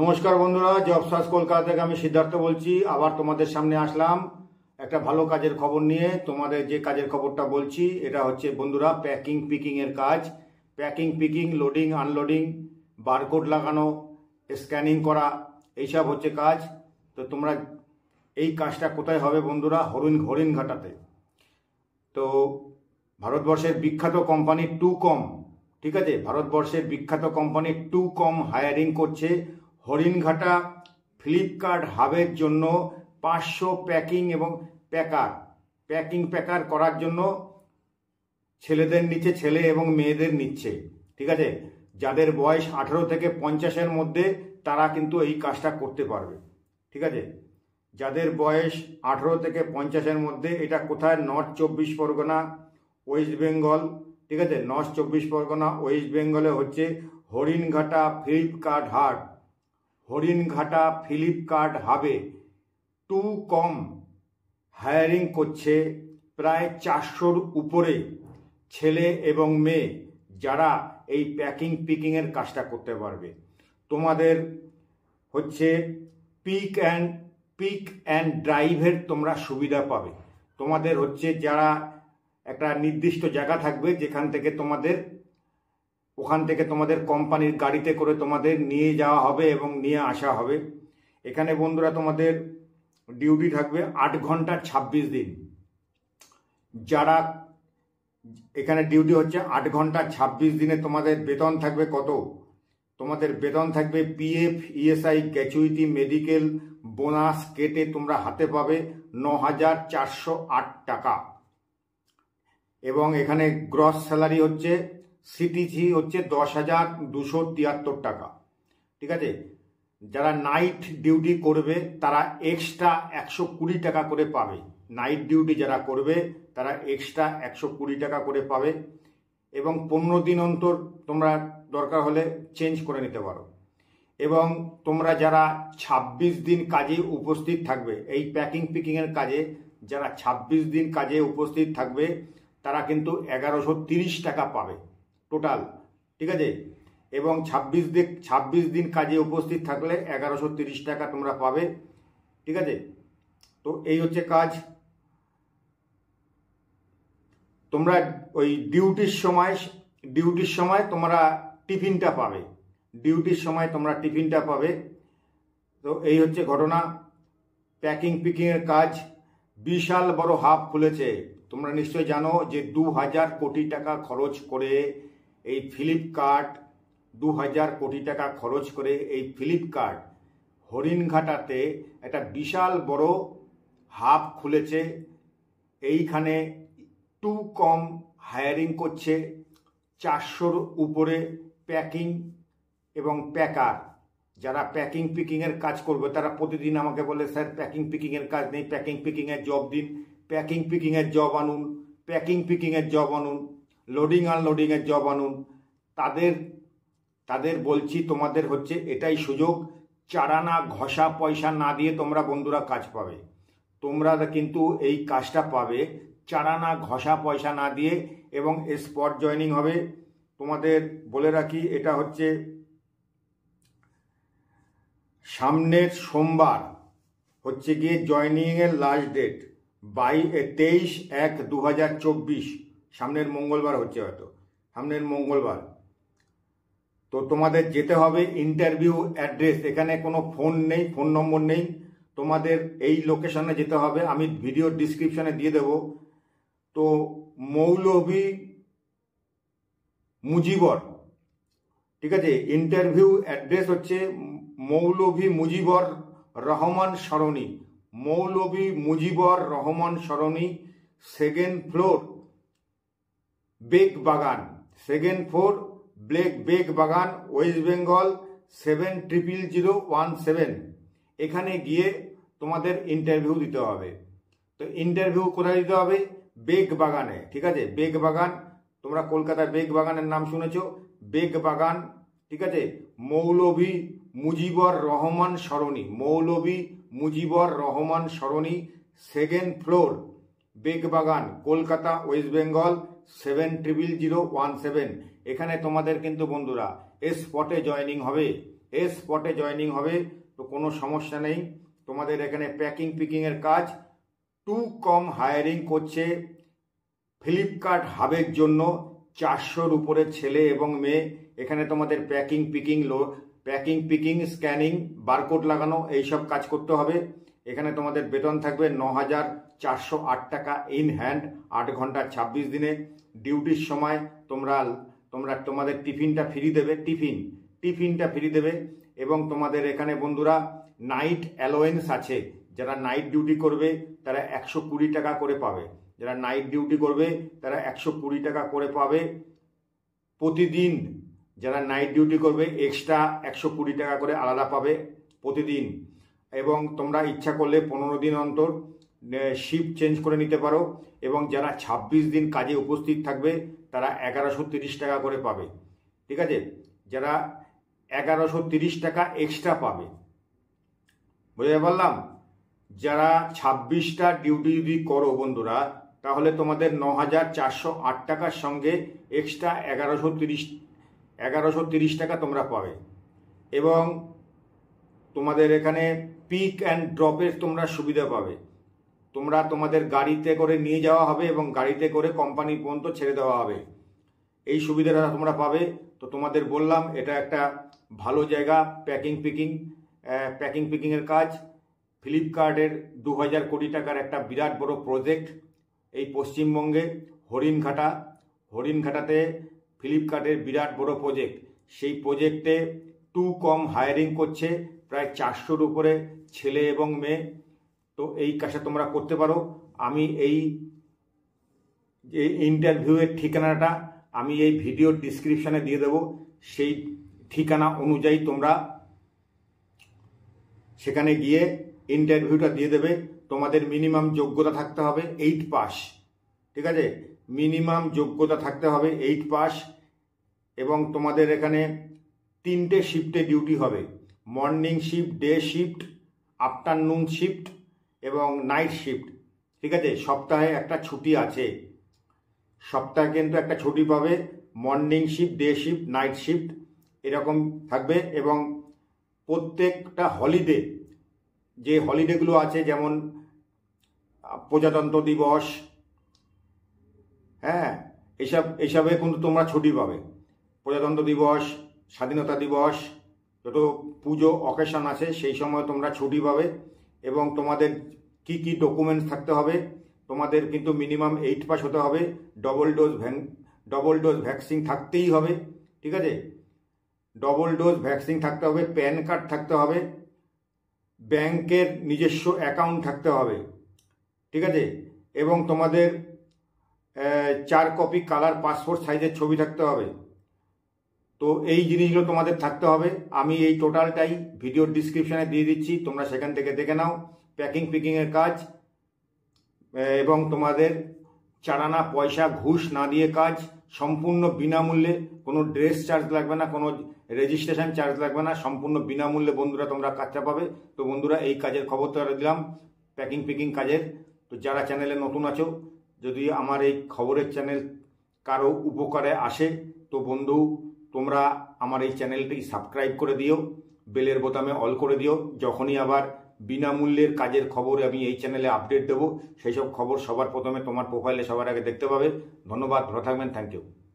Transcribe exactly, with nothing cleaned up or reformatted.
নমস্কার বন্ধুরা, job search Kolkata থেকে আমি সিদ্ধার্থ বলছি। আবার তোমাদের সামনে আসলাম একটা ভালো কাজের খবর নিয়ে। তোমাদের যে কাজের খবরটা বলছি এটা হচ্ছে বন্ধুরা প্যাকিং পিকিংয়ের কাজ। Packing picking, loading unloading, barcode লাগানো, স্ক্যানিং করা, এইসব হচ্ছে কাজ। তো তোমরা এই কাজটা কোথায় হবে বন্ধুরা? হরিণ হরিণঘাটাতে। তো ভারতবর্ষের বিখ্যাত কোম্পানি টু কম, ঠিক আছে, ভারতবর্ষের বিখ্যাত কোম্পানি টু কম হায়ারিং করছে হরিণঘাটা ফ্লিপকার্ট হাবের জন্য পাঁচশো প্যাকিং এবং প্যাকার প্যাকিং প্যাকার করার জন্য ছেলেদের নিচ্ছে, ছেলে এবং মেয়েদের নিচ্ছে, ঠিক আছে। যাদের বয়স আঠেরো থেকে পঞ্চাশের মধ্যে তারা কিন্তু এই কাজটা করতে পারবে, ঠিক আছে। যাদের বয়স আঠেরো থেকে পঞ্চাশের মধ্যে, এটা কোথায়? নর্থ চব্বিশ পরগনা, ওয়েস্ট বেঙ্গল, ঠিক আছে। নর্থ চব্বিশ পরগনা ওয়েস্ট বেঙ্গলে হচ্ছে Haringhata Flipkart hub. Haringhata Flipkart হাবে টু কম হায়ারিং করছে প্রায় চারশোর উপরে ছেলে এবং মেয়ে, যারা এই প্যাকিং পিকিংয়ের কাজটা করতে পারবে। তোমাদের হচ্ছে পিক অ্যান্ড পিক অ্যান্ড ড্রাইভের তোমরা সুবিধা পাবে। তোমাদের হচ্ছে যারা একটা নির্দিষ্ট জায়গা থাকবে, যেখান থেকে তোমাদের ওখান থেকে তোমাদের কোম্পানির গাড়িতে করে তোমাদের নিয়ে যাওয়া হবে এবং নিয়ে আসা হবে। এখানে বন্ধুরা তোমাদের ডিউটি থাকবে আট ঘন্টা ছাব্বিশ দিন। যারা এখানে ডিউটি হচ্ছে আট ঘন্টা ছাব্বিশ দিনে তোমাদের বেতন থাকবে কত? তোমাদের বেতন থাকবে PF, ESI, gratuity, medical bonus কেটে তোমরা হাতে পাবে ন হাজার চারশো আট টাকা। এবং এখানে গ্রস স্যালারি হচ্ছে সিটিজি হচ্ছে দশ হাজার দুশো তিয়াত্তর টাকা, ঠিক আছে। যারা নাইট ডিউটি করবে তারা এক্সট্রা একশো কুড়ি টাকা করে পাবে। নাইট ডিউটি যারা করবে তারা এক্সট্রা একশো কুড়ি টাকা করে পাবে। এবং পনেরো দিন অন্তর তোমরা দরকার হলে চেঞ্জ করে নিতে পারো। এবং তোমরা যারা ছাব্বিশ দিন কাজে উপস্থিত থাকবে, এই প্যাকিং পিকিংয়ের কাজে যারা ছাব্বিশ দিন কাজে উপস্থিত থাকবে তারা কিন্তু এগারোশো তিরিশ টাকা পাবে টোটাল, ঠিক আছে। এবং ছাব্বিশ দিন ছাব্বিশ দিন কাজে উপস্থিত থাকলে এগারোশো তিরিশ টাকা তোমরা পাবে, ঠিক আছে। তো এই হচ্ছে কাজ। তোমরা ওই ডিউটির সময় ডিউটির সময় তোমরা টিফিনটা পাবে, ডিউটির সময় তোমরা টিফিনটা পাবে। তো এই হচ্ছে ঘটনা প্যাকিং পিকিংয়ের কাজ। বিশাল বড় হাব খুলেছে। তোমরা নিশ্চয়ই জানো যে দু হাজার কোটি টাকা খরচ করে এই ফ্লিপকার্ট দু হাজার কোটি টাকা খরচ করে এই ফ্লিপকার্ট হরিণঘাটাতে একটা বিশাল বড় হাব খুলেছে। এইখানে টু কম হায়ারিং করছে চারশোর উপরে প্যাকিং এবং প্যাকার। যারা প্যাকিং পিকিংয়ের কাজ করবে তারা প্রতিদিন আমাকে বলে, স্যার প্যাকিং পিকিংয়ের কাজ নেই, প্যাকিং পিকিংয়ের জব দিন, প্যাকিং পিকিংয়ের জব আনুন, প্যাকিং পিকিংয়ের জব আনুন, লোডিং আনলোডিংয়ের জব আনুন। তাদের তাদের বলছি তোমাদের হচ্ছে এটাই সুযোগ। চারানা ঘষা পয়সা না দিয়ে তোমরা বন্ধুরা কাজ পাবে। তোমরা কিন্তু এই কাজটা পাবে চারানা ঘষা পয়সা না দিয়ে, এবং স্পট জয়েনিং হবে। তোমাদের বলে রাখি, এটা হচ্ছে সামনের সোমবার হচ্ছে গিয়ে জয়েনিংয়ের লাস্ট ডেট, বাই তেইশ এক দু হাজার চব্বিশ, সামনের মঙ্গলবার হচ্ছে, হয়তো সামনের মঙ্গলবার। তো তোমাদের যেতে হবে। ইন্টারভিউ অ্যাড্রেস, এখানে কোনো ফোন নেই, ফোন নম্বর নেই। তোমাদের এই লোকেশনে যেতে হবে, আমি ভিডিও ডিসক্রিপশানে দিয়ে দেব। তো মৌলভি মুজিবর, ঠিক আছে, ইন্টারভিউ অ্যাড্রেস হচ্ছে Moulvi Mujibur Rahman Sarani, Moulvi Mujibur Rahman Sarani, second floor Beg Bagan, second floor Blake Beg Bagan, West Bengal seven triple zero one seven. এখানে গিয়ে তোমাদের ইন্টারভিউ দিতে হবে। তো ইন্টারভিউ কোথায় দিতে হবে? বেগ বাগানে, ঠিক আছে। বেগ বাগান, তোমরা কলকাতায় বেগ বাগানের নাম শুনেছ, বেগ বাগান, ঠিক আছে। Moulvi Mujibur Rahman Sarani, Moulvi Mujibur Rahman Sarani, second floor Beg Bagan, Kolkata West Bengal seven triple zero one seven. এখানে তোমাদের কিন্তু বন্ধুরা স্পটে জয়েনিং হবে। এস স্পটে জয়েনিং হবে, তো কোনো সমস্যা নেই। তোমাদের এখানে প্যাকিং পিকিংয়ের কাজ টু কম হায়ারিং করছে ফ্লিপকার্ট হাবের জন্য। চারশোর উপরে ছেলে এবং মেয়ে। এখানে তোমাদের প্যাকিং পিকিং লো প্যাকিং পিকিং স্ক্যানিং বারকোড লাগানো এইসব কাজ করতে হবে। এখানে তোমাদের বেতন থাকবে ন হাজার চারশো আট টাকা ইন হ্যান্ড, আট ঘন্টা ছাব্বিশ দিনে। ডিউটির সময় তোমরা তোমরা তোমাদের টিফিনটা ফ্রি দেবে, টিফিন টিফিনটা ফ্রি দেবে। এবং তোমাদের এখানে বন্ধুরা নাইট অ্যালোয়েন্স আছে, যারা নাইট ডিউটি করবে তারা একশো কুড়ি টাকা করে পাবে, যারা নাইট ডিউটি করবে তারা একশো কুড়ি টাকা করে পাবে প্রতিদিন। যারা নাইট ডিউটি করবে এক্সট্রা একশো কুড়ি টাকা করে আলাদা পাবে প্রতিদিন। এবং তোমরা ইচ্ছা করলে পনেরো দিন অন্তর শিফট চেঞ্জ করে নিতে পারো। এবং যারা ছাব্বিশ দিন কাজে উপস্থিত থাকবে তারা এগারোশো তিরিশ টাকা করে পাবে, ঠিক আছে? যারা এগারোশো তিরিশ টাকা এক্সট্রা পাবে, বুঝতে পারলাম? যারা ছাব্বিশটা ডিউটি যদি করো বন্ধুরা, তাহলে তোমাদের ন হাজার চারশো আট টাকার সঙ্গে এক্সট্রা এগারোশো তিরিশ এগারোশো তিরিশ টাকা তোমরা পাবে। এবং তোমাদের এখানে পিক অ্যান্ড ড্রপের তোমরা সুবিধা পাবে। তোমরা তোমাদের গাড়িতে করে নিয়ে যাওয়া হবে এবং গাড়িতে করে কোম্পানি পর্যন্ত ছেড়ে দেওয়া হবে, এই সুবিধাটা তোমরা পাবে। তো তোমাদের বললাম এটা একটা ভালো জায়গা। প্যাকিং পিকিং প্যাকিং পিকিংয়ের কাজ ফ্লিপকার্টের দু হাজার কোটি টাকার একটা বিরাট বড় প্রজেক্ট এই পশ্চিমবঙ্গে হরিণঘাটা। হরিণঘাটাতে ফ্লিপকার্টের বিরাট বড় প্রজেক্ট, সেই প্রজেক্টে টু কম হায়ারিং করছে প্রায় চারশোর উপরে ছেলে এবং মেয়ে। তো এই কাজটা তোমরা করতে পারো। আমি এই যে ইন্টারভিউয়ের ঠিকানাটা আমি এই ভিডিওর ডিসক্রিপশানে দিয়ে দেবো, সেই ঠিকানা অনুযায়ী তোমরা সেখানে গিয়ে ইন্টারভিউটা দিয়ে দেবে। তোমাদের মিনিমাম যোগ্যতা থাকতে হবে এইট পাস, ঠিক আছে? মিনিমাম যোগ্যতা থাকতে হবে এইট পাস। এবং তোমাদের এখানে তিনটে শিফটে ডিউটি হবে, morning shift, day shift, afternoon shift এবং নাইট শিফট, ঠিক আছে? সপ্তাহে একটা ছুটি আছে, সপ্তাহে কিন্তু একটা ছুটি পাবে। Morning shift, day shift, night shift এরকম থাকবে। এবং প্রত্যেকটা হলিডে, যে হলিডেগুলো আছে যেমন প্রজাতন্ত্র দিবস, হ্যাঁ এসব এসবে কিন্তু তোমরা ছুটি পাবে। প্রজাতন্ত্র দিবস, স্বাধীনতা দিবস, যত পুজো অকেশন আছে সেই সময় তোমরা ছুটি পাবে। এবং তোমাদের কি কি ডকুমেন্টস থাকতে হবে, তোমাদের কিন্তু মিনিমাম এইট পাস হতে হবে, ডবল ডোজ ভ্যাং ডবল ডোজ ভ্যাকসিন থাকতেই হবে, ঠিক আছে? ডবল ডোজ ভ্যাকসিন থাকতে হবে, প্যান কার্ড থাকতে হবে, ব্যাংকের নিজস্ব অ্যাকাউন্ট থাকতে হবে, ঠিক আছে? এবং তোমাদের চার কপি কালার পাসপোর্ট সাইজের ছবি থাকতে হবে। তো এই জিনিসগুলো তোমাদের থাকতে হবে। আমি এই টোটালটাই ভিডিওর ডিসক্রিপশানে দিয়ে দিচ্ছি, তোমরা সেখান থেকে দেখে নাও। প্যাকিং পিকিংয়ের কাজ এবং তোমাদের চারানা পয়সা ঘুষ না দিয়ে কাজ, সম্পূর্ণ বিনামূল্যে, কোনো ড্রেস চার্জ লাগবে না, কোনো রেজিস্ট্রেশন চার্জ লাগবে না, সম্পূর্ণ বিনামূল্যে বন্ধুরা তোমরা কাজটা পাবে। তো বন্ধুরা এই কাজের খবর তো দিলাম, প্যাকিং পিকিং কাজের। তো যারা চ্যানেলে নতুন আছো, যদি আমার এই খবরের চ্যানেল কারো উপকারে আসে তো বন্ধু তোমরা আমার এই চ্যানেলটি সাবস্ক্রাইব করে দিও, বেলের বোতামে অল করে দিও। যখনই আবার বিনামূল্যের কাজের খবর আমি এই চ্যানেলে আপডেট দেবো, সেই সব খবর সবার প্রথমে তোমার প্রোফাইলে সবার আগে দেখতে পাবে। ধন্যবাদ, ভালো থাকবেন, থ্যাংক ইউ।